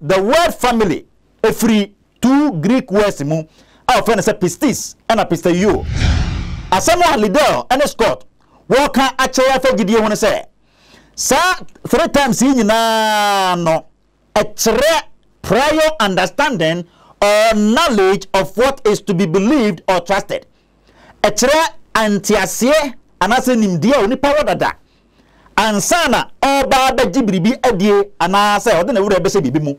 the word family, a free two Greek words mu, our friend is a pistis and a pisteu. As someone leader and a Scott, what can actually forgive you want to say? Sir, three times in no, a prior understanding or knowledge of what is to be believed or trusted. A tre antiasie anasenim dia oni power dada. Ansana oba ba jibribi adie anase odi na wura be se bibi mu.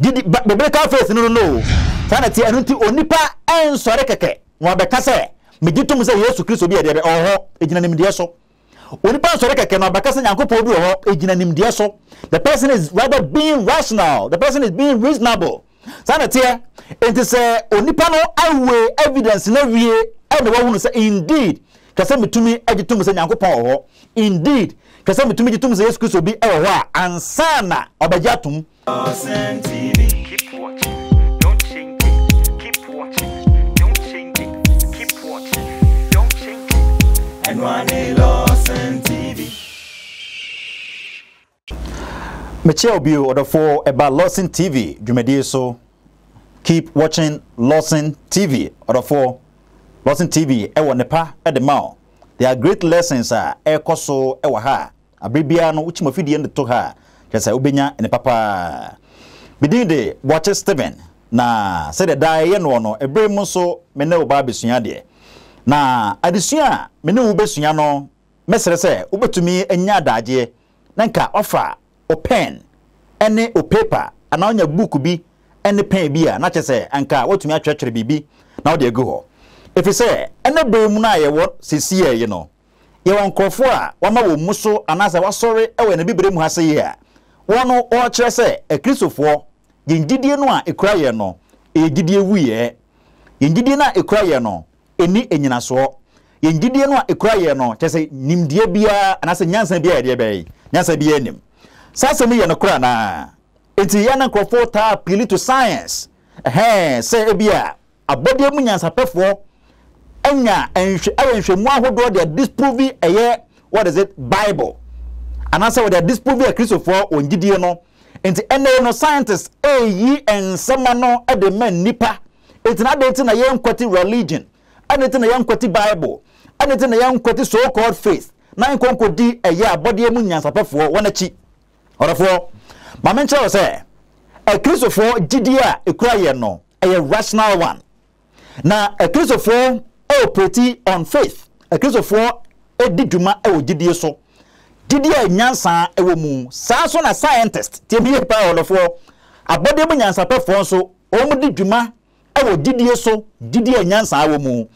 Gidi bebe ka face no. Sana ti anu ti onipa ensore keke. Wo be ka se me gitum se Yesu Kristo bi ade be oho egina nim dia so. Onipa ensore keke no ba ka se Nyankopon bi oho egina nim dia so. The person is rather being rational. The person is being reasonable. Sana ti enti se onipa no awe evidence na wie. Indeed, kasemi to me, agitum say Yanko. Indeed, kasemi to me, the Tums excuse will be Ewa and Sana Obajatum. Keep watching, don't change it. Keep watching, don't change it. Keep watching, don't change it. And one a Lordson TV. Michelle Bill order for about Lordson TV. Jumedi so keep watching Lordson TV order for. Lordson TV, ewa nepa, edemao. There are great lessons, ekoso, ewa ha. Abribiano, uchimofidi yende toha. Chasa ubenya, ene papa. Bidinde, watche Stephen. Na, sede dae yenu ono, ebre monso, mene ubabi sunyadye. Na, adisunya, mene ube sunyano, meserese, ube tumi enyada ajye. Nanka, offer, o pen, ene o paper, anaonya buku bi, ene pen biya. Na chase, anka, wotumi achwechere bibi, na odye guho. If you say, and the Bermuna, you want sincere, you know. You want Kofoa, one more Musso, and as I was sorry, I will be brim has a year. One or Chase, a Christopher, you did you know a crier no, a did you we, eh? You did you not a crier no, a knee and you saw. You did you not a crier no, just say, Nim dear beer, and as a Yansen beer, dear bay, Yansen be enim. Sassamy and a crana. It's a Yana Kofoa ta pili to science. Eh, say a beer, a body of millions are performed. Enya enhwe mwahodo de disprove eye what is it Bible and answer with the disprove a Christopher on gidie no nti ene no scientists eyi ensema no e de man nipa nti na de nti na ye nkwati religion and nti na ye nkwati Bible and nti na ye nkwati so called faith na nkonko di eye abode emu nyansapefo wonachi orafo ma menche o se a Christopher gidie a ekura ye no eye rational one na a Christopher operate on faith. A Christopher, a diduma, a didioso. Didia Yansa, a woman, Sanson, a scientist, Timmy Power of War, a body of Yansa Perfonso, Omo diduma, a didioso, Didia Yansa, a woman.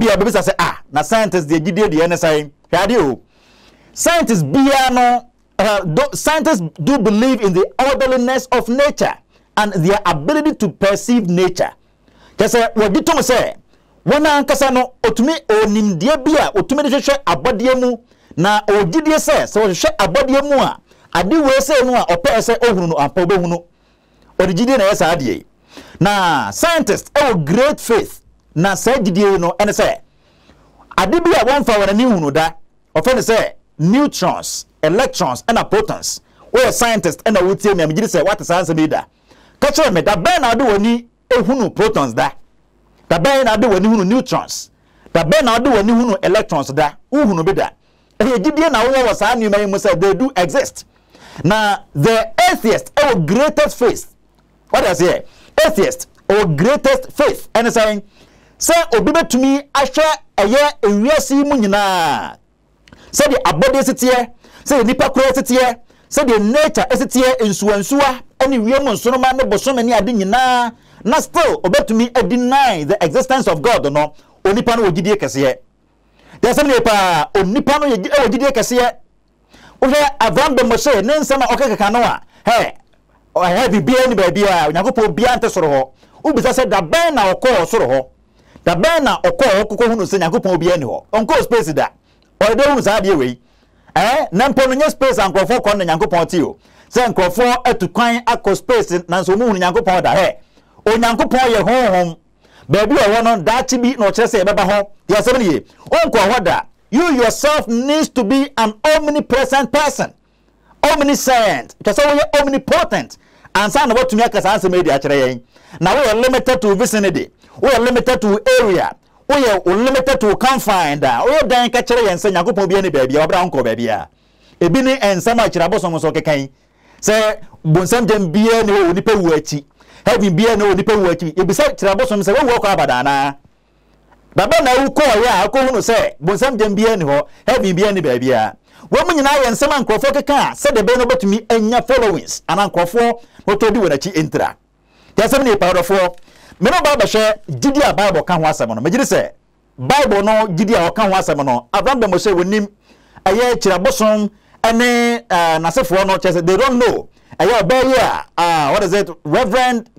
Be a baby, I say, ah, now scientists, they did the NSI, radio. Scientists be no, scientists do believe in the orderliness of nature and their ability to perceive nature. Just say, what did Tom say? Wana ankasa no otumi onimdie bia otumi hwehwe abodie mu na ogidie se se hwehwe abodie mu a ade we se no a ope se ohunu no ampa obehunu origidie na yesa ade na scientist ewo great faith na se gidie no ene se ade bia wonfa wona ni hunu da ofe ne se neutrons electrons and protons we scientist and wotie me gidie se what science be da ka chere me da ben na ade woni ehunu protons da the ben ade wani hunu neutrons the ben ade wani hunu electrons da uhunu be da e gidie na wo wa sa anuma mu say they do exist na the atheist our greatest faith what is here atheist our greatest faith and saying say obi betumi ahwe eye ewiase mu nyina say the abode sitie say nipa kura sitie say the nature sitie ensuansua ene wiem nsoroma ne bosome ne ade nyina. Now still, obey to me, I deny the existence of God, no? Onipano ojidie kasiye. There's somebody pa onipano ojidie kasiye. Oje Abraham be Moshe, nensema okeke kanoa. Hey, I have bieni bebia, unyakupo biante soroho. Ubisa said that ben na okoro soroho. That ben na okoro kuko hunu se nyakupo bieni ho. Onko space da. Oede hunu sa die we. Eh, nampo no space ankrofo ko na nyakupo ti o. Se ankrofo etukwan akko space na so mu hunu nyakupo da he. Onyankopon ye honhom baby owo no dachi bi no chese ye beba ho ye asem ye onko hoda you yourself needs to be an omnipresent person omniscient because we are omnipotent and some about to make us answer media train. Now we are limited to vicinity, we are limited to area, we are limited to confined, we are then catcher and say, Yaku Pobiani baby or Branco baby. A binny and some much rabosom was okay. Say, Bunsam Biano Nipe Wechi, having Biano Nipe Wechi, it beside Trabosom say, walk up Badana. Baba na uko ya ako no say bonsam dem bia ni ho heavy bia ni ba bia wo mu nyina ye nsem ankrofo keka se de be no betumi anya followings anankrofo no to di we na chi entra te asem ni parodofo me no ba hwe gidi a bible kan ho asem no me gidi se bible no gidi a ho kan ho asem no abram be mo se wonim aye kirabosom ene nasefo no che se they don't know aye obeya what is it reverend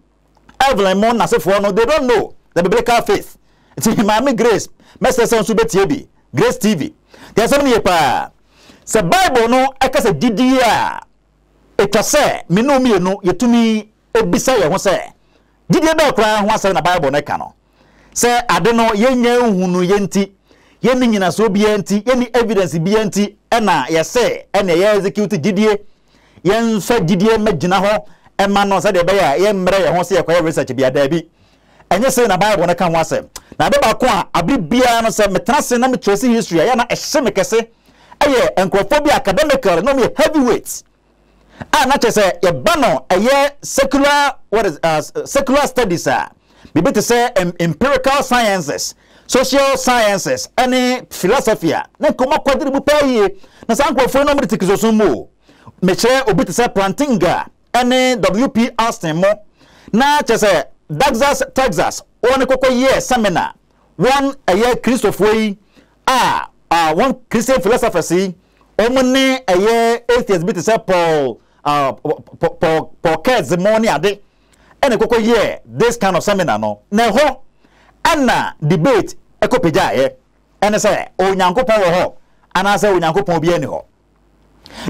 Evelyn Mon nasefo no they don't know the biblical faith. It's Mammy Grace, Master Son Super TV, Grace TV. There's only a pair. The Bible, no, I can say, Didia. It was said, me no, me no, you to me, it be say, I was say. Didia don't cry once in a Bible, Necano. Say, I don't know, ye know who knew Yenti, Yenin and so be anti, any evidence be anti, and I, yes, say, and I executed Didier. Yen said Didier met Jinaho, and Manon said, Yen Mray, I won't say a query such be a Debbie. And you say in a Bible, I can say. Now, the Bakwa, I be beyond some metrasin and tracing history. I am a semicase. Aye, and Quaphobia academical, no mere heavyweights. Ah, not just a banner, a year secular, what is secular studies, sir. Be better say empirical sciences, social sciences, any philosophy. Then come up quadribu pay. Now, some Quaphonomity Kizosumo. Metre obit say plantinga, any W.P. Austin more. Now, just a Texas, one cocoa year seminar, one a year Christopher, one Christian philosophy, only a year atheist bit is Paul, Paul money a day, and a cocoa year, this kind of seminar, no, neho, Anna debate, a copija, and I say, oh, Yanko Polo, and I say, oh, Yanko Pobiano.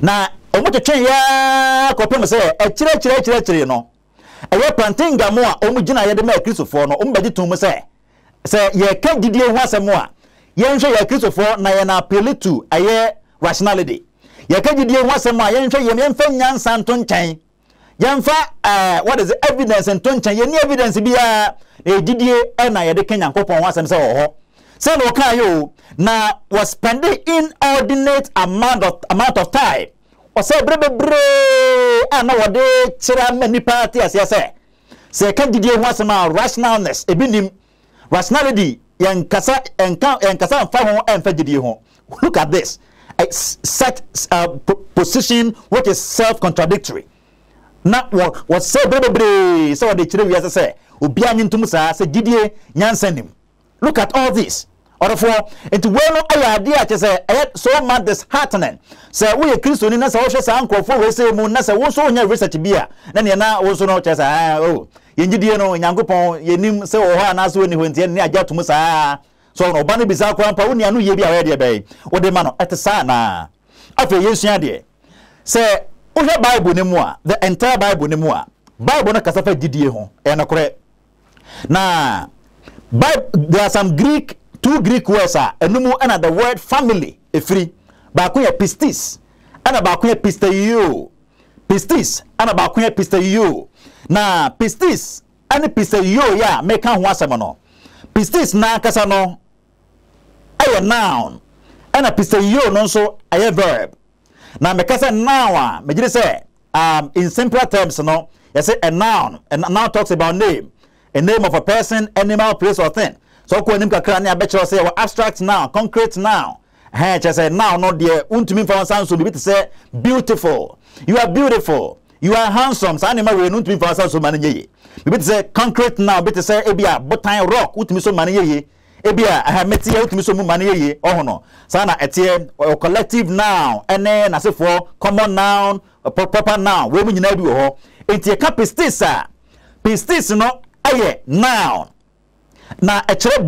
Now, I want to change, yeah, Copon say, a church, no. I will planting Gamoa, Omujina, Yadame, Christopher, no Umbadi to Mose. Say, ye can't did you once a more. Yenja, your Christopher, Nayana Pelitu, a year rationality. Ye can't did you once a more, Yenja, Yemfen, Yan Santon Chain. Yamfa, what is the evidence and Tonchain? Any evidence be a Didier and I had a Kenyan cop on once and so. Say, Okayo, now was spending inordinate amount of time. Or say, Brebre, and nowadays, Chira many parties, yes, sir. Say, can you once more rationalness, a binim, rationality, and Cassa and Fahon and Fedidio? Look at this. Set position which is self contradictory. Not what was so Brebre, so the Chiri, yes, sir. Ubian into Musa, said Didier, Yan send him. Look at all this. Therefore, it well I idea to say I had so much disheartening. Say we a Christian in us also uncle for we say moon as a also near research beer. Then you're not also not as oh, you did you know, young coupon, you name so and as when you went in near to Musa. So no banner bizarre crown, but only I knew you be already a bay or the man at the sana. After you see, dear, say, oh, the Bible no more, the entire Bible no more. Bible no casafe did you, and a correct. Now, there are some Greek. Two Greek words are enumu and the word family a free bakuya pistis and bakuya pisteu pistis and bakuya pisteu na pistis and pisteu ya make an wasamano pistis na kasano a noun and a pisteu non so a verb na mekasa nawa me say in simpler terms no you say a noun talks about name a name of a person animal place or thing. So when I bet you say well abstract now, concrete now. Hey, just say now not the untumim for sound so bit say beautiful. You are beautiful. You are handsome. So animal we untumim for sound so many. Bit say concrete now, bit say ebia botany rock utumi so many ye. Ebia I met here utumi so many ye. Oh no. So na etie collective noun and then as for common noun, proper noun. We nyina bi ho. Etie capistisa. Pistis no aye noun. Na actually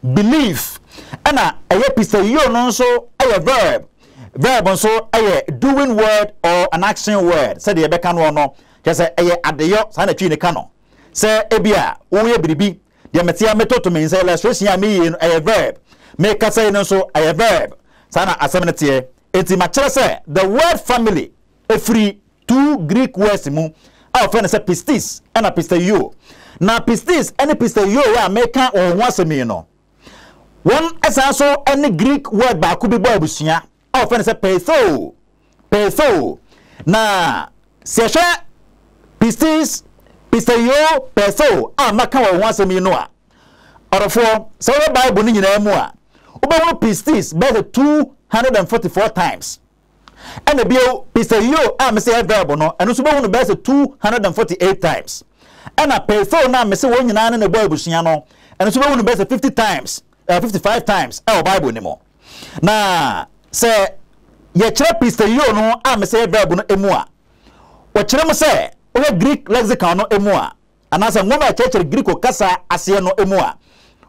belief and a episode no so a verb also a doing word or an action word said the bekan one no just say adeyo say na twi ne kano say ebia wo ye biribi de metia meto to me say illustration ami a verb make say no so a verb say na asemnetie enti ma kire say the word family a free two Greek words mu our friend said pistis and a piste you. Now pistis and a piste you are American or once a mino. One as also any Greek word by Kubi Bobusia. Our friend said petho. Petho. Now, Sesha pistis, piste you, petho. Ah, Macaw once a minoa. Out of four, so by Bonin Moa. Uber pistis better 244 times. And the bill piste you are Messiah Verbono and Usubon better 248 times. And a petho now Messi Winian and the boy Busiano and Usubon better 50 times, 55 times, our Bible anymore. Now, say, ye chap piste you no, I Messiah Verbono Emoa. What Chremo say, over Greek lexicon no Emoa. And as a woman church Greek or Casa Asiano Emoa.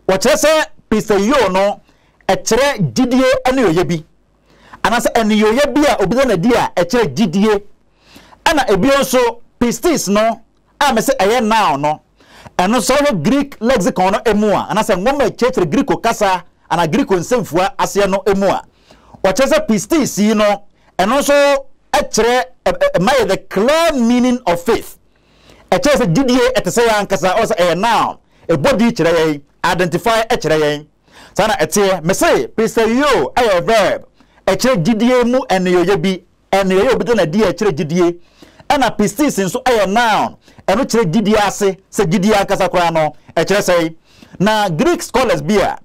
What say, piste you no, a tre didier and your yebi. Anasa eniyo ye bia obi na dia e kire gidie ana ebi nso pistis no a me se eye now no eno so no Greek lexicon no emua anasa ngoma e kire Greek kasa ana Greek nsemfua ase no emua o kire se pistis no eno so e kire may the clear meaning of faith e kire se gidie e tese yan kasa o se eye now e body kire ye identify e kire ye sana etie me se pisteyo ayo verb Echere gidie mu enoye bi enoye obi na di echere gidie na pistis nso ayo noun eno chere gidie ase se gidie akasa kora no echere sei na Greek scholars bia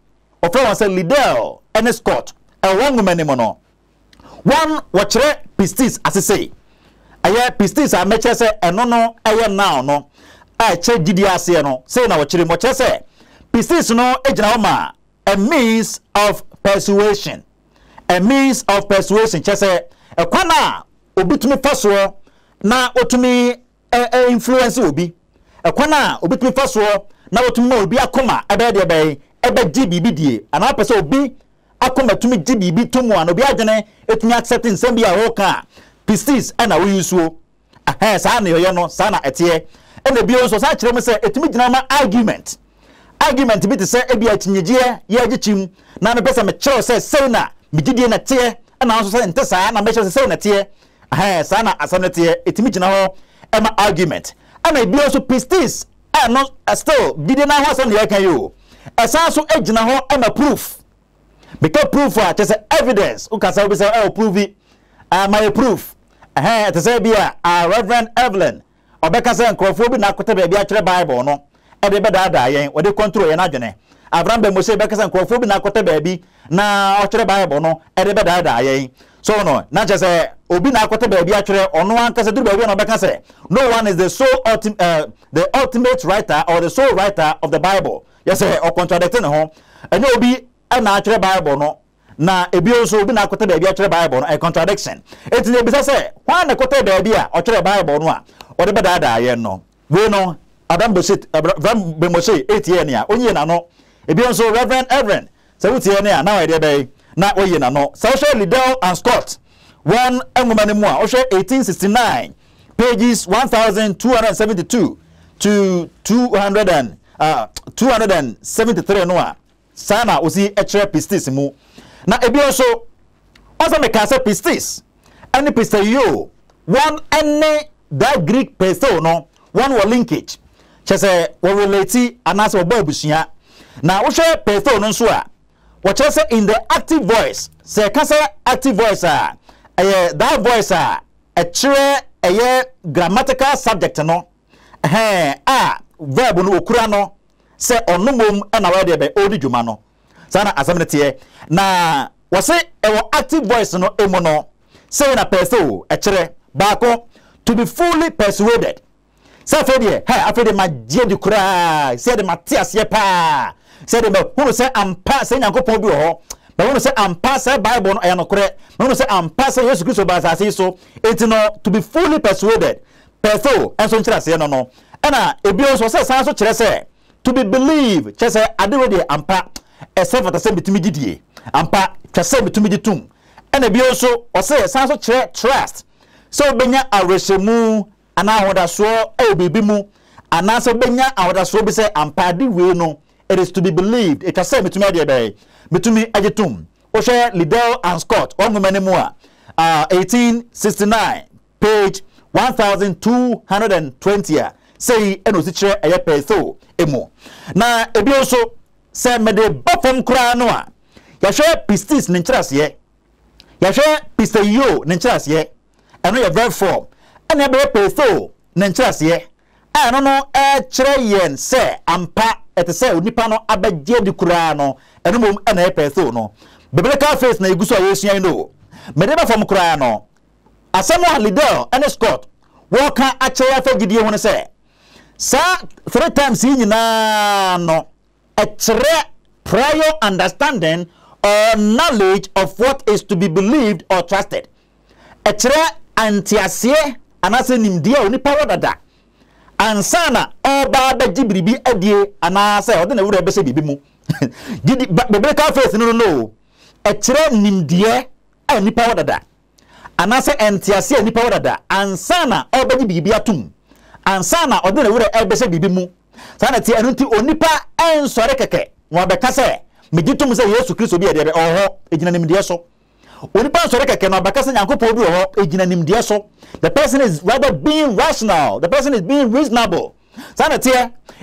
ofre won say Liddell and Scott and one woman mono one wachere pistis ase sei aye pistis a mechere se eno no ayo noun no a chere gidie ase no sei na wachere mo chere se pistis no ejina ma a means of persuasion. A means of persuasion. Chese a kwana obi tumi faso na otumi influence obi. A kwana obi tumi faso na otumi obi akoma abede be ebe gbibi die. Ana pese obi akoma tumi gbibi tumu an obi agene etumi accept nsem bia ho ka. Pistis ana we use o. Aha sa na yoye no sa na etie. Ene bi so sa kire me se etumi gina ma argument. Argument bi te se ebi atinyeje ye agichim na me pese me kire se sei na Mijidie na tie, ena anso se ntesa na mecho se se na tie. Aha, sana asam na tie, etimi gina ho ema argument. Ana ebi also pistis, eno still gidie na ho asam na yakan yo. Esa so egina ho ema proof. Because proof a just evidence, ukasa obi se e prove it. My proof. Aha, it say bia, Reverend Evelyn, obeka se nkrofo bi na kwete bia atwere Bible no. E de be daadaa yen, we dey control yen adwene. Abraham ben Mose beka se nkrofo bi na kwete baabi. Na ochre Bible no edebe daada ayen so no na chese obi na akote baabi achre ono ankase duru baabi na beka se no one is the sole the ultimate writer or the sole writer of the Bible yes or contradict no ho enye obi na achre Bible no na ebi oso obi na akote baabi achre Bible no a contradiction etin ebi se why na akote baabi a ochre Bible no a odebe daada ayen no we no Abraham ben Mose 8 year nia onye na no ebi oso Reverend so what's here now? Now I did not we na no. So Liddell and Scott, one woman more, 1869, pages 1272 to 273 no. Sana usi etre pistis mu. Na ebi also make us pistis. Any pistis you one any that Greek pisto no one will linkage. Chese we relate anase we boy busia. Na ushe pisto no so a what you say in the active voice? Say, can say active voice. That voice a true grammatical subject no. Verb no okura no. Say onumum and awede be odi juma no. Sana asamnete na what say our active voice no emono. Say na perso a true bako to be fully persuaded. Say for the afede ma je di kura. Say the Matthias ye pa. Said about who say I'm passing Uncle Pobio, but who say I'm passing Bible and no correct, no say I'm passing Jesus Christ by as I so, it's no to be fully persuaded. Perso, and so chess, no, no, and a bill so says, so chess, to be believed, chess, I do ready, and pack, except for the same between me, and pack, chess between the tomb, and a bill so, or say, so trust. So Benya, I wish a moo, and I would have swore, oh, baby moo, and now so Benya, I would have swore, be say, and paddy will know. It is to be believed. It has said between me, Agitum, O'Shea, Liddell and Scott, 1869, page 1,220 say enosichre eye peso emo na ebi also say me de bafom kra no a ya hwe pistis ne nkyerase ye ya hwe pisteyo ne nkyerase ye eno ye verb form ene be peso ne nkyerase ye eno no e kyerɛ yen say ampa ete say onipa no abagye de kra no eno mom ene peso no biblical phrase na eguso ayesua no me de bafom kra no asemo leader ene Scott woka akyerɛ fa gidie ho ne say sa 3 times yi nyina no a prior understanding or knowledge of what is to be believed or trusted. A tre antiasie anase nimdia onipa wadada ansana oba ba jibribi adie anase ode na wura be se bibi mu gidi biblical faith no a tre nimdia onipa wadada anase antiasie onipa wadada ansana oba jibribi atum ansana ode na wura be se bibi mu sana ti anunti onipa ensore keke wa beka se megitum se Yesu Kristo bi ade oho ejina nimde so onipa ensore keke na beka se nyankopɔ bi oho ejina nimde so the person is rather being rational, the person is being reasonable. Sana ti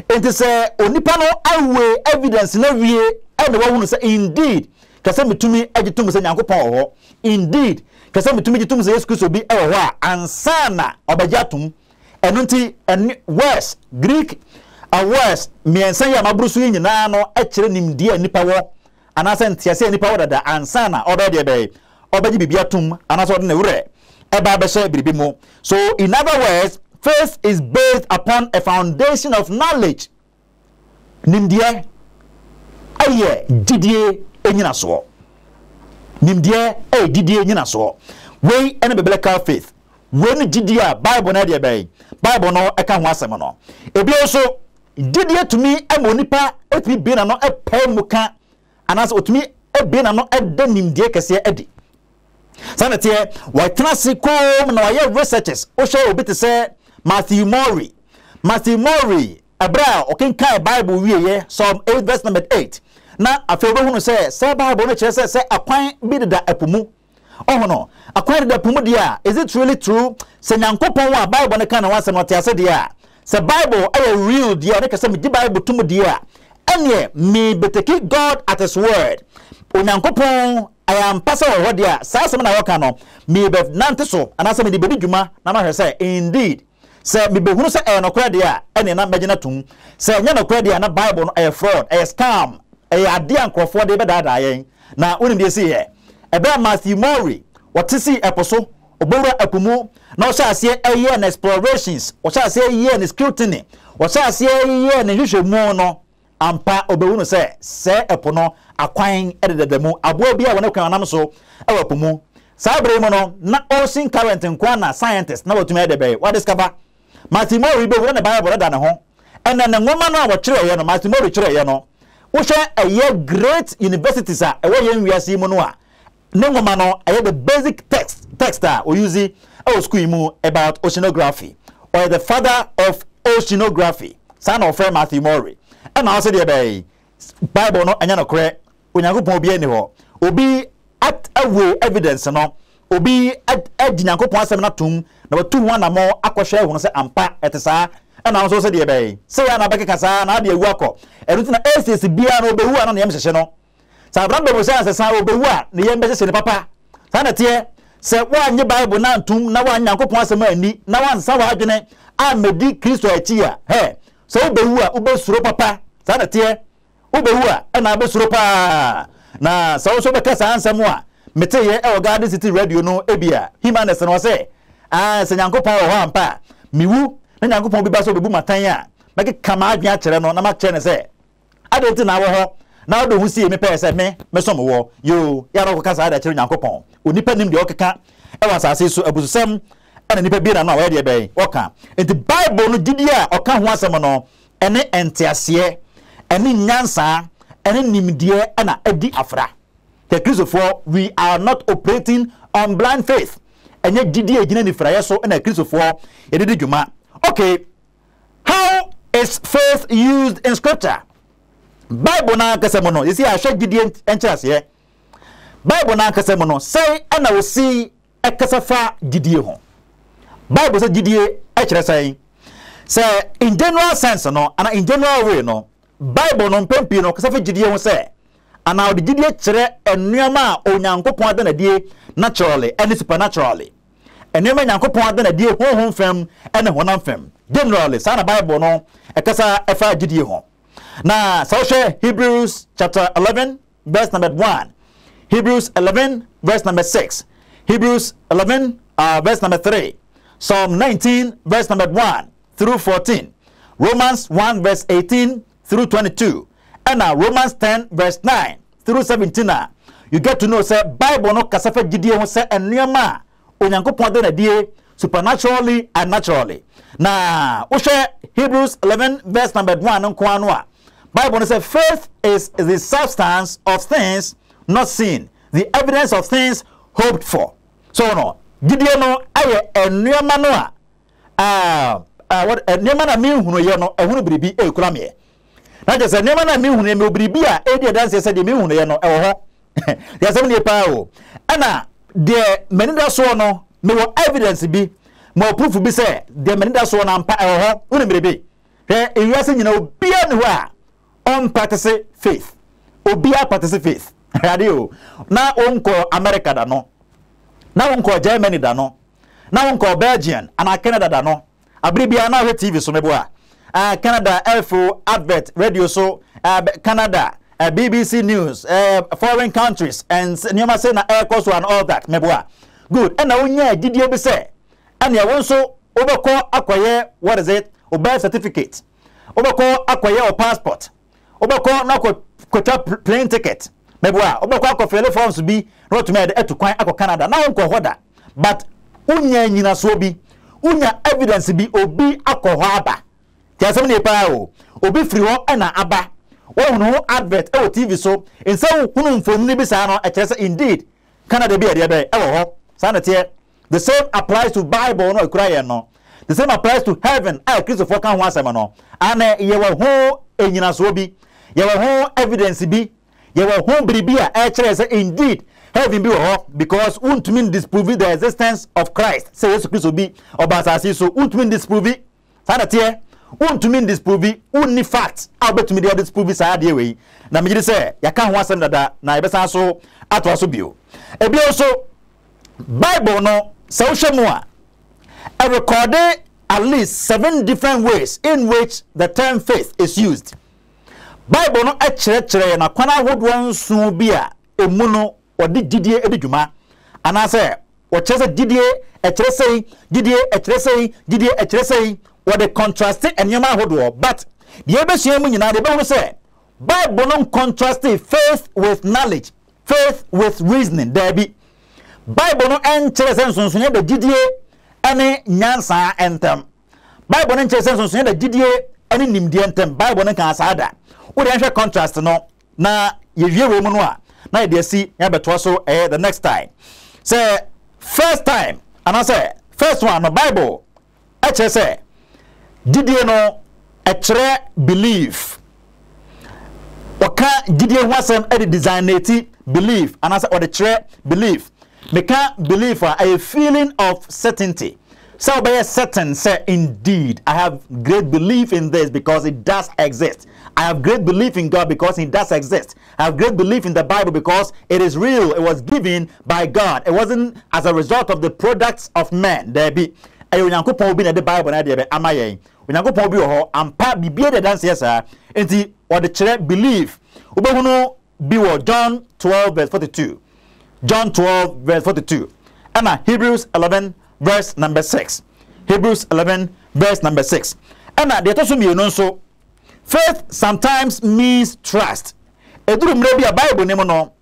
enti se onipa no awe evidence na wie e de wa hunu se indeed kase metumi egitum se nyankopɔ oho, indeed kase metumi gitum se Yesu Kristo bi oho a ansana obajatum enunti en west Greek awas miensa ya mabrusu yi nyina no ekyere nimdie nipa wo anase ntiase nipa wo dada ansana obede be obeji bibia tum anase ode ne wure eba be she biribi mu. So in other words, faith is based upon a foundation of knowledge, nimdie aye didie enyina so, nimdie aye didie enyina so we ene biblical faith when didie Bible na de be Bible no eka ho asem no ebi also didie to me amonipa etbi be na no epamuka anase otumi ebe na no edanim die kese edi sanete wa trasikom na wa researches o show obi te say Matthew Mori abra okenka Bible wiye Psalm 8 verse number 8 na afebe hunu say Bible no kire say akwan bi deda apomu oh no akwan deda apomu dia. Is it really true say nyankopon wa Bible ne kana wasem no te ase dia the Bible I real dear like I said the Bible to me dear and me but take God at his word onyankopon I am pastor ho dear say some na work no me be nante so and say me be djuma na ma say indeed say me be hunu say e no kwade a ene na magina tum say nya no kwade na Bible no e fraud e scam e ade ankrofo de be dada yen na woni de see here e be Matthew Mori what see eposo obora akumu na o sha ase eye and explorations o sha ase eye and scrutiny o sha ase eye and hwehwemu no ampa obewunu se epo no akwan edededemu aboa bia wona kwan nam so e wapumu sa bremu no na ocean current nkwa na scientist na watumi edebe what discover Matthew Mori be wona Bible da na ho ena na nwoma no a wokyere ye no Matthew Mori kyere ye no wo hwe eye great universities a ewo ye nwiase mu no a nwoma no eye the basic text that we use about oceanography or the father of oceanography son of Matthew Mori and also the Bible no anya no kure onyankopon obi ene ho obi at awe evidence no obi at onyankopon asem na tum na watu ho na mo akohwe ho se ampa etesa and also say the bay say na beke kasa na de awuako eruti na ss bia no obewu na yem hyeche no sa brabo bo say sa obewu na yem hyeche ne papa sa na tie se wanye Bible na ntum na wanyankopon asem ani na wansa wa adwene amedi Kristo achi a he so obewu a obesuro papa sa na tie obewu a na obesuro pa na so so beka sa ansem a meteye e Garden City Radio no ebia himanes no say ah se nyankopon wo ampa miwu na nyankopon bi ba so obebu matan a beke kama adwe a kere no na ma kere ne say adenti na wo ho na do hu sie me pe se me so wo yo ya no kasa ada kere nyankopon onipa nim de okeka e wasase so abusosem ana nipa bi na no awede be oka enti Bible no gidi a oka ho asem no ene entiase ene nyansa ene nimdie ana edi afra the Christopher we are not operating on blind faith enye gidi egina ni fraye so na Christopher edede djuma. Okay, how is faith used in scripture? Bible na kasem no yesi ahwe gidi entiase ye Bible na kasem no say ana wo si ekasafa gidi ho Bible says GDA actually say in general sense no and in general way no Bible no pempi no because GDA won say and now the GDA chere enuama onyankopon da na die naturally and supernaturally enuama onyankopon da na die honhom fam and honam fam generally say na Bible no e kasa e fa GDA ho na so share Hebrews chapter 11 verse number 1 Hebrews 11 verse number 6 Hebrews 11 verse number 3 Psalm 19 verse number 1 through 14 Romans 1 verse 18 through 22 and now Romans 10 verse 9 through 17 you get to know say Bible no kasafa gidie ho say enuama onyankopon de na die supernaturally and naturally na we share Hebrews 11 verse number 1 nko anwa Bible says faith is the substance of things not seen, the evidence of things hoped for. So no, did you know I new manoa? What a new man I mean who you know I wouldn't be a crammy. Not just a new man I mean who will be beer, 80 dances at the moon, you know, oh, there's only a power. Anna, the Meninda Sono, no evidence be more proof be said, the Meninda Sono and Power, wouldn't be. There is, you know, be anywhere. Participate faith obia participate faith radio na onko America da no na onko Germany da no na onko Belgium and Canada da no abribia na TV so mebo a Canada FO advert radio so Canada BBC news foreign countries and nyoma say na air course and all that mebo good and na onya gidie be say and ya won so obekọ akoye what is it obia certificate obekọ akoye or passport obako na ko plane ticket meboa obako ko fele forms bi not to made etu kwan akọ Canada na won ko hoda but unya nyina so bi unya evidence bi obi akọ ho aba ti asem ne pa o obi free ho na aba won ho advert e TV so in say hunu mfom ni bi sa no e kese indeed Canada bi e de be e wo ho sa na tie the same applies to Bible no Ukraine no the same applies to heaven I Christopher kan ho asem no ana ye wo ho enyina so bi ye were home evidence be ye were home bribia actually indeed heaven be ho because won't mean disprove the existence of Christ say Jesus Christ be obasasi so won't mean disprove sanate won't mean disprove only fact abet me dey disprove say dey we na me say ya kan ho asem dada na e be san so atwa so bio e bi so Bible no say hwemo a record at least 7 different ways in which the term faith is used Bible no ekyerɛkyerɛ na kwana ahodoɔ nso bi a emu no ɔde didie edi dwuma anaasɛ ɔkyerɛ sɛ didie ekyerɛ sɛ didie ekyerɛ sɛ didie ekyerɛ sɛ wɔde contrast nneɛma ahodoɔ but deɛ ebesua mu nyinaa deɛ ɛbɛhu sɛ Bible no contrast faith with knowledge faith with reasoning there bi Bible no nkyerɛ sɛ nsonsonya da didie ɛne nyansa ntɛm Bible no nkyerɛ sɛ nsonsonya da didie ɛne nimdeɛ ntɛm Bible no kan saa da we contrast no na yewie we mu no a na dey see ya beto so the next time say first time and I say first one no Bible actually say didie no actually believe oka didie ho asem e designate believe and I say or the chere believe me can believe a feeling of certainty so be certain say indeed I have great belief in this because it does exist I have great belief in God because He does exist. I have great belief in the Bible because it is real. It was given by God. It wasn't as a result of the products of men. There be. Onyankopon obi na the Bible na there am aye. Onyankopon obi ho ampa bibie de dance yes sir. Enti or the church believe. Obehunu bi wo John 12 verse 42. John 12 verse 42. And now Hebrews 11 verse number 6. Hebrews 11 verse number 6. And now they to so me no so faith sometimes means trust. Eduru mrebi a Bible name no.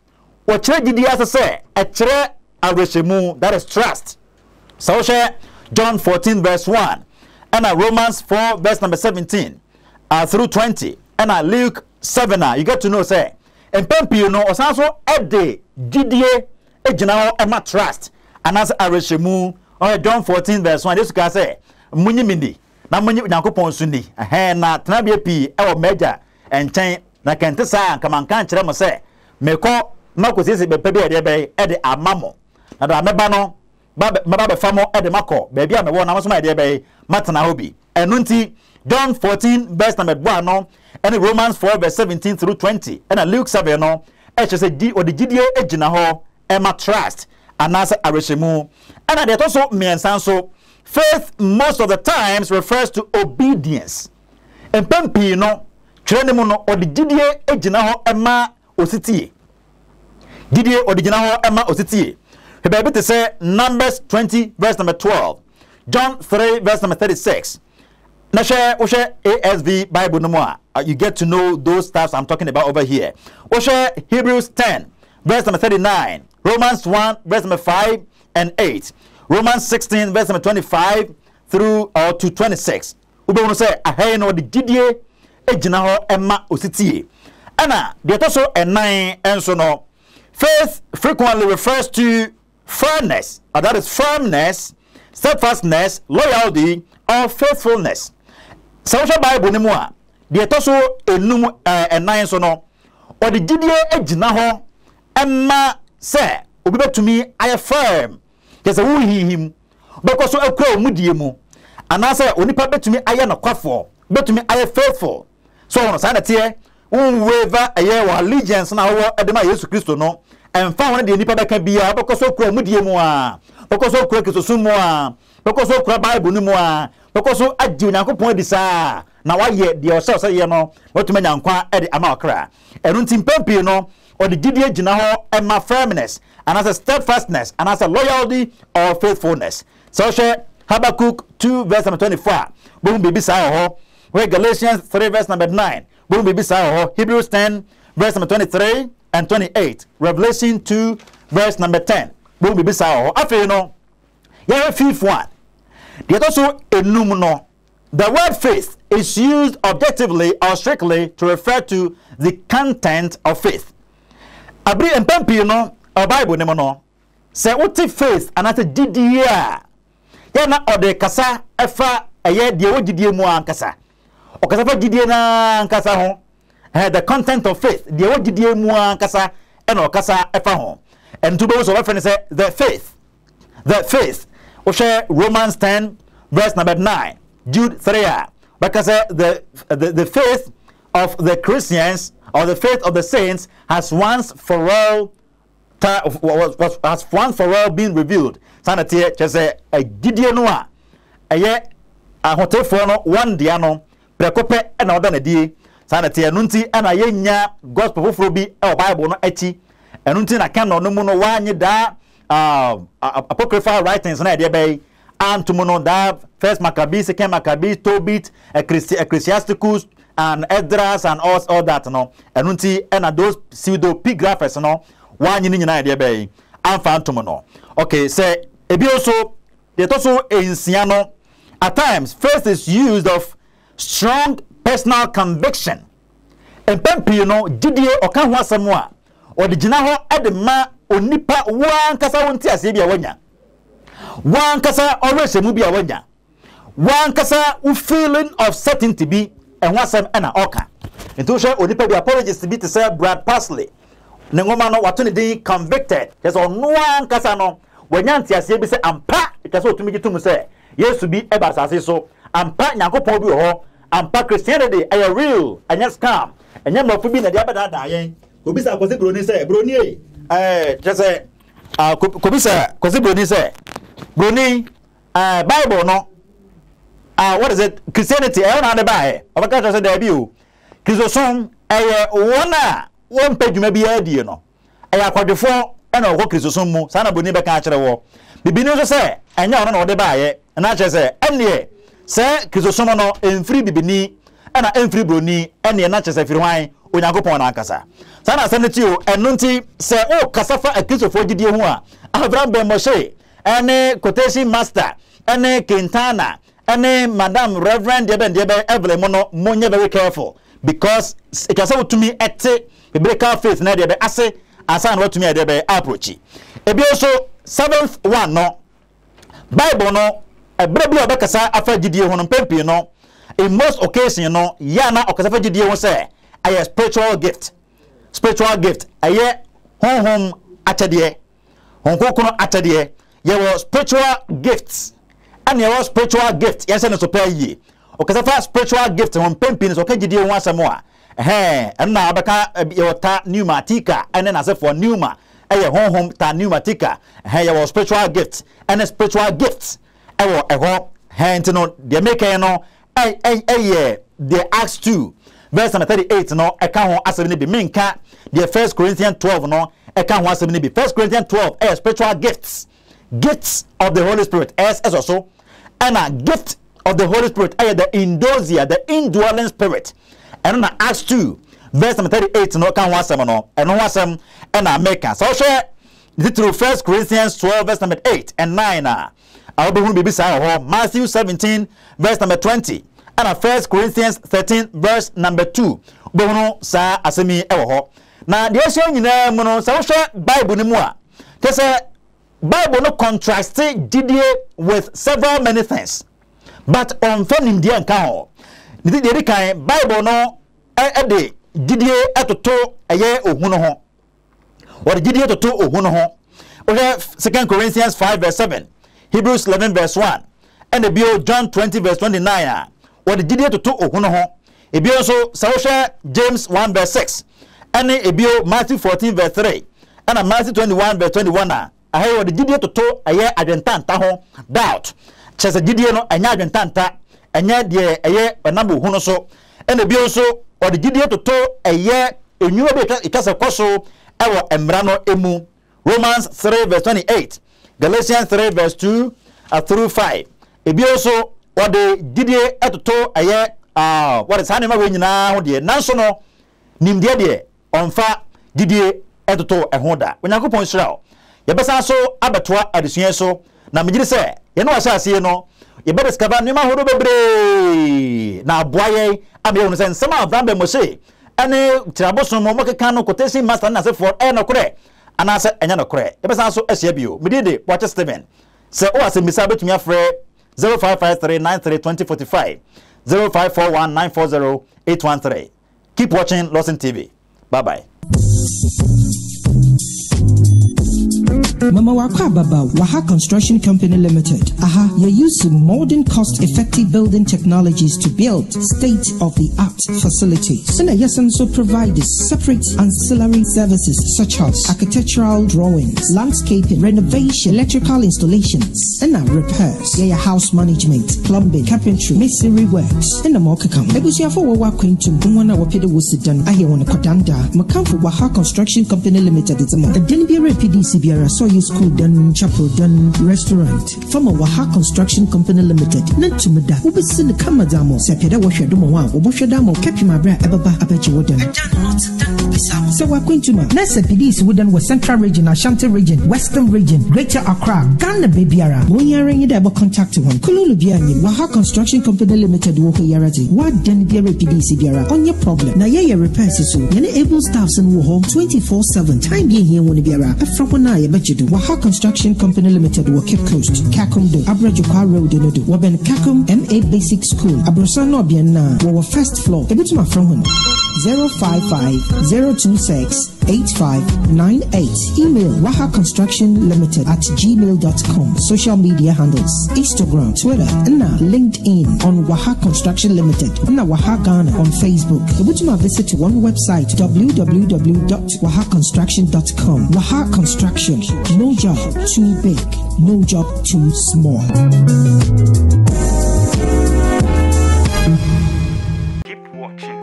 Wo chere gidi asese, e chere awreshemu, that is trust. So share John 14 verse 1 and Romans 4 verse number 17 through 20 and Luke 7 you get to know say empempi you know osanso ede gidi e gina ho ma trust and as awreshemu or John 14 verse 1 this guy say munyimindi na munyi nyankopon so ni na tenabia pi e wo major enchen na kente sa anka man kan kire mo se meko makosisi bepe bi ade be e de amamo na da meba no Baba Famo Edemako, Baby Ame Wona Maso My Dear Bay Matana Hobi. And Nunti John 14 verse number 1 no, and Romans 4 verse 17 through 20. And Luke 7 no, HSD or the GDA Ejina Ho Emma Trust Anasa Areshemu. And that also means so faith most of the times refers to obedience. And Pempi no Trenemuno or the GDA Ejina Ho Emma Ositi. GDA or the Gina Emma Ositi. The Bible to say Numbers 20 verse number 12, John 3 verse number 36. Now share ASV Bible no more. You get to know those stuffs I'm talking about over here. Share Hebrews 10 verse number 39, Romans 1 verse number 5 and 8, Romans 16 verse number 25 through to 26. Ube wono say ahe no the GDA ejinaho emma ositi. Ana the also a 9 and so no. Faith frequently refers to firmness, and that is firmness, steadfastness, loyalty, or faithfulness. Social Bible ni mwa, the etoso enumu enayin sono, or the GDA ejinaho, emma se, ubibe to me, I affirm, kese uhi him, beko so ekwe omudiemu, anase onipa be to me, I am a kwafo, be to me, I am faithful. So on sana tiye, unweva aye wa allegiance na wa edema Yesu Kristo no, and found the Nipa can be a Bocoso Cro Mudiemua, Bocoso Crocusumua, Bocoso Crabai Bunumua, Bocoso Adjunako Poindisa. Now I yet the yourself, you know, what to men inquire at the Amakra. And Runtin Pempino, or the GDA Ginaho, and my firmness, and as a steadfastness, and as a loyalty or faithfulness. So share Habakkuk 2, verse number 24, Boom Bibisaho, where Galatians 3, verse number 9, Boom Bibisaho, Hebrews 10, verse number 23. And 28, Revelation 2, verse number 10. Will be bizarre. After you know, you have a fifth one. There's also a numeral. The word faith is used objectively or strictly to refer to the content of faith. Abri and Pampi, you know, a Bible, you know, say, what is faith? And that's a DDA. Yana or the Kasa, Efa, a year, the old DDA Moan Kasa. O Kasa DDA Kasa home. The content of faith, the old DDA Mua Kasa and Okasa Efahon. And to those of reference, the faith, Osha Romans 10, verse number 9, Jude 3, because the faith of the Christians or the faith of the saints has once for all been revealed. Sanity, just a Didier Noa, a yet a hotel for one Diano, Precope and Odanadi. Sanity and Nunti and Ayena, Gospel Frubi, or Bible no Eti, and Nunti I can no mono one da apocryphal writings on Idea Bay, and to mono da, First Maccabees, Second Maccabees, Tobit, Ecclesiasticus, and Esdras, and all that no, and Nunti and those pseudo epigraphers no, one in Idea Bay, and Phantomono. Okay, say, Ebioso, yet also in Siano. At times, faith is used of strong personal conviction. And Pempi, you know, Didier or Kanwa Samoa, or the Ginaho Adema, or Nipa, one Casa Wuntia Sibia Wenya, one Casa or Resemubia Wenya, one Casa who feeling of certainty be, and one Sam Anna Oka. And to show Odipa the apologies to be to say Brad Parsley, Nengomano, what only convicted, there's on one Casano, when Yantia Sibi say, and Pa, it has to me to say, yes to be Ebas, so, and Pa Nako Pobio. And pa Christianity, I am real, and yes, come, and you're not forbidden the other dying. Kubisa Cosibrunise, Bruni, just say, Kubisa Cosibrunise, Bruni, Bible, no, what is it? Christianity, I don't know by a catch as a debut. Chrisosom, I one page may be a deal, no. I have quite the four, and I'll walk Chrisosomo, Sana Buniba catch the war. Bibino say, and you don't know the by and I just say, and Sir, Kizosomono, and free Bibini, and a free Bruni, and the Natchez if you wine, when I go upon Akasa. Sana send it to you, and Nunti, say, oh, Casafa, a kiss of 40 Diamua, Avram Ben Moshe, and a quotation master, and a Quintana, and a Madame Reverend Deben Debe Evelyn Mono, Monia very careful, because it has to me at the break our faith, Nadia Asse, and sign what to me at the approach. Ebioso, 7th one, no Bible, no. A baby of Bacasa after GDA on Pempi, no. In most occasions, you know, Yana or Casafa GDA will say, I have spiritual gift. Spiritual gift. I hear home atadier. Hong Kong atadier. There was spiritual gifts. And there was spiritual gifts. Yes, and it's a pay ye. Okay, so far spiritual gifts and pimping is okay, you do once more. Hey, and now Abaka, your ta pneumatica, and then as if for pneuma, and your home ta pneumatica. Hey, your spiritual gifts and a spiritual gifts. I will hand to know the maker, no, the Acts 2, verse number 38, no, I can't ask me be mean cat, the 1 Corinthians 12, no, I can't ask me be 1 Corinthians 12, a spiritual gifts. Gifts of the Holy Spirit, as also, and a gift of the Holy Spirit, the endosia, the indwelling spirit, and on Acts 2, verse number 38, no, can one some, no, and one some, and I make us. So, share the through 1 Corinthians 12, verse number 8 and 9, I'll be who be beside Matthew 17, verse number 20, and 1 Corinthians 13, verse number 2, Bono, Sa, Asemi, Ewaho. Now, the issue in the Mono, so share Bible no more. Because Bible no contrast with several many things. But on fan in the account, the Bible no a day did ye at to a year or hunoho. Or did ye to two or hunoho? We have 2 Corinthians 5 verse 7, Hebrews 11 verse 1, and the bio John 20 verse 29. Or did ye to two or hunoho? A bio so Sausha James 1 verse 6, and a bio Matthew 14 verse 3, and a Matthew 21 verse 21. I hear the Didio to toe a year adventanta home doubt. Chess a Didio and Yadventanta, and yet a year a number who so, and the Bioso or the Didio to toe a year in New York, it has a coso, our Embrano Emu, Romans 3 verse 28, Galatians 3 verse 2 through 5. A Bioso or the Didio at the toe a year, what is Hanima winning now, the National Nimdia on Fa Didio at the toe and Honda. When I go point shroud. You better so abattoir at the Sienso. Now, me say, you know, I say, no, you better discover Nima Hodobe. Now, boy, I'm going to send some of them, Mose, and a Traboson Mokano quotation master and for Anna Cray, and I said, and Anna Cray. You better so SABU. Me did it, watch a Stephen. So, I said, Miss Abbott, me afraid 0553932045, 0541940813. Keep watching Lordson TV. Bye bye. Mama Wakwa Baba, Waha Construction Company Limited. Aha, you're using modern cost-effective building technologies to build state-of-the-art facilities. And yes, and so provides separate ancillary services such as architectural drawings, landscaping, renovation, electrical installations, and repairs. Yeah, house management, plumbing, carpentry, masonry works, and more to come. Because you have I hear one Kodanda. Waha Construction Company Limited. It's a man. The School done, chapel done, restaurant. From a Waha Construction Company Limited. Nantumada, Ubisin Kamadamo, Sapeda Washa Dumoa, Oboshadamo, Capimabra, Ababa, Abachi Wodan. So we're going to Nessa PDs Wooden was Central Region, Ashanti Region, Western Region, Greater Accra, Ghana Babyara. When you're in it, I will contact one. Kululubiani, Waha Construction Company Limited, Woko Yarati. What then be a PDs Biara on your problem? Naya repairs is so. Yana able staffs in Woho 24/7. Time being here when Biara. Afroponaya, but you Waha Construction Company Limited, Wakip Coast, Kakum Do, Abrajukwa Road, Nodu, Waben Kakum, MA Basic School, Abrosano Bienna, our first floor, Ebutuma from 055-026-8598. Email Waha Construction Limited at gmail.com. Social media handles Instagram, Twitter, and LinkedIn on Waha Construction Limited, and Waha Ghana on Facebook. Ebutuma visit one website www.wahaconstruction.com. Waha Construction. No job too big, no job too small. Keep watching.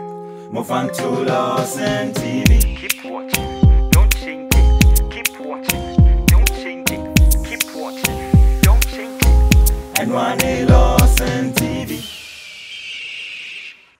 Move on to Lordson TV. Keep watching. Don't change it. Keep watching. Don't change it. Keep watching. Don't change it. And one Lordson TV.